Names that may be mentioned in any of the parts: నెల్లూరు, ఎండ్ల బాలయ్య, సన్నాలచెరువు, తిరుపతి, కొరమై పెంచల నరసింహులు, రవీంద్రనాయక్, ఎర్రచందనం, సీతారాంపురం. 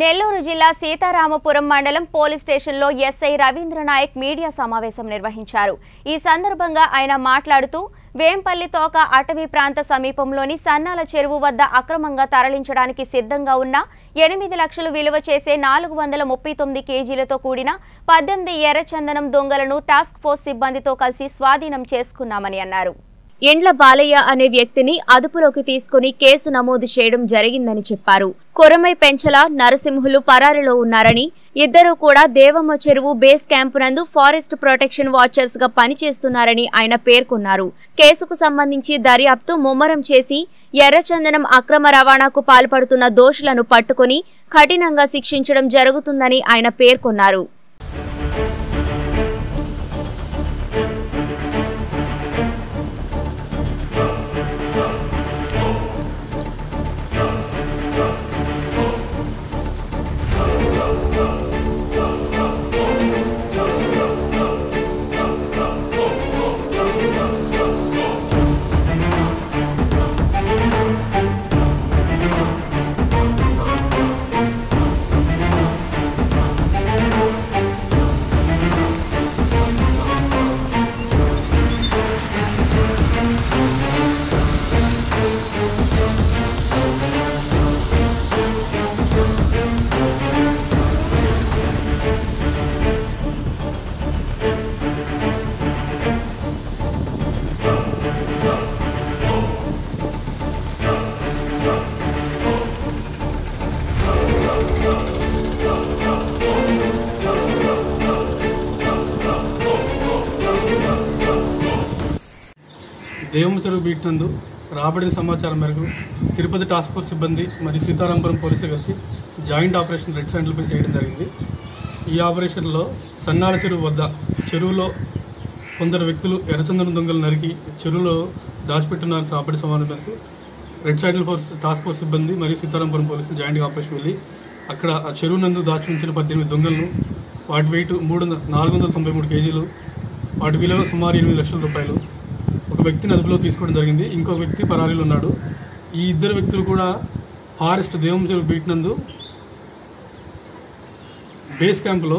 నెల్లూరు జిల్లా సీతారాంపురం మండలం పోలీస్ స్టేషన్లో ఎస్ఐ రవీంద్రనాయక్ మీడియా సమావేశం నిర్వహించారు. ఈ సందర్భంగా ఆయన మాట్లాడుతూ వేంపల్లి తోక అటవీ ప్రాంత సమీపంలోని సన్నాలచెరువు వద్ద అక్రమంగా తరలించడానికి సిద్ధంగా ఉన్న 8 లక్షలు విలువ చేసే 439 కేజీలతో కూడిన 18 ఎర్రచందనం దొంగలను టాస్క్ ఫోర్స్ సిబ్బందితో కలిసి స్వాధీనం చేసుకున్నామని అన్నారు. ఎండ్ల బాలయ్య అనే వ్యక్తిని అదుపులోకి తీసుకుని కేసు నమోదు చేయడం జరిగిందని చెప్పారు. కొరమై పెంచల నరసింహులు పరారిలో ఉన్నారని, ఇద్దరూ కూడా దేవమ్మ చెరువు బేస్ క్యాంపు నందు ఫారెస్ట్ ప్రొటెక్షన్ వాచర్స్ గా పనిచేస్తున్నారని ఆయన పేర్కొన్నారు. కేసుకు సంబంధించి దర్యాప్తు ముమ్మరం చేసి ఎర్రచందనం అక్రమ రవాణాకు పాల్పడుతున్న దోషులను పట్టుకుని కఠినంగా శిక్షించడం జరుగుతుందని ఆయన పేర్కొన్నారు. వేముతూరు బీట్ నందు రాబడిన సమాచారం మేరకు తిరుపతి టాస్క్ ఫోర్స్ సిబ్బంది మరియు సీతారాంపురం పోలీసులు కలిసి జాయింట్ ఆపరేషన్ రెడ్ హ్యాండ్లపై చేయడం జరిగింది. ఈ ఆపరేషన్లో సన్నాల చెరువు వద్ద చెరువులో కొందరు వ్యక్తులు ఎర్రచందనం దొంగలు నరికి చెరువులో దాచిపెట్టున్న రాబడి సమాచారం మేరకు red handle force task force సిబ్బంది మరియు సీతారాంపురం పోలీసులు జాయింట్ ఆపరేషన్ వెళ్ళి అక్కడ ఆ చెరువు నందు దాచి ఉంచిన 18 దొంగలను వాటి వెయిట్ 493 కేజీలు, వాటి విలువ సుమారు 8 లక్షల రూపాయలు ఒక వ్యక్తిని అదుపులో తీసుకోవడం జరిగింది. ఇంకొక వ్యక్తి పరారీలో ఉన్నాడు. ఈ ఇద్దరు వ్యక్తులు కూడా ఫారెస్ట్ దేవంచెరువు బీట్ నందు బేస్ క్యాంప్లో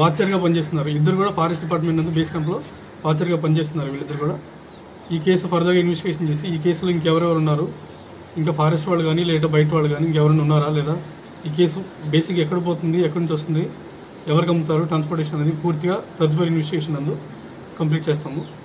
వాచర్గా పనిచేస్తున్నారు. ఇద్దరు కూడా ఫారెస్ట్ డిపార్ట్మెంట్ నందు బేస్ క్యాంప్లో వాచర్గా పనిచేస్తున్నారు. వీళ్ళిద్దరు కూడా ఈ కేసు ఫర్దర్గా ఇన్వెస్టిగేషన్ చేసి ఈ కేసులో ఇంకెవరెవరు ఉన్నారు, ఇంకా ఫారెస్ట్ వాళ్ళు కానీ లేదా బయట వాళ్ళు కానీ ఇంకెవరైనా ఉన్నారా లేదా, ఈ కేసు బేసిక్ ఎక్కడ పోతుంది, ఎక్కడి నుంచి వస్తుంది, ఎవరికి అమ్ముతారు, ట్రాన్స్పోర్టేషన్ అనేది పూర్తిగా తదుపరి ఇన్వెస్టిగేషన్ నందు కంప్లీట్ చేస్తాము.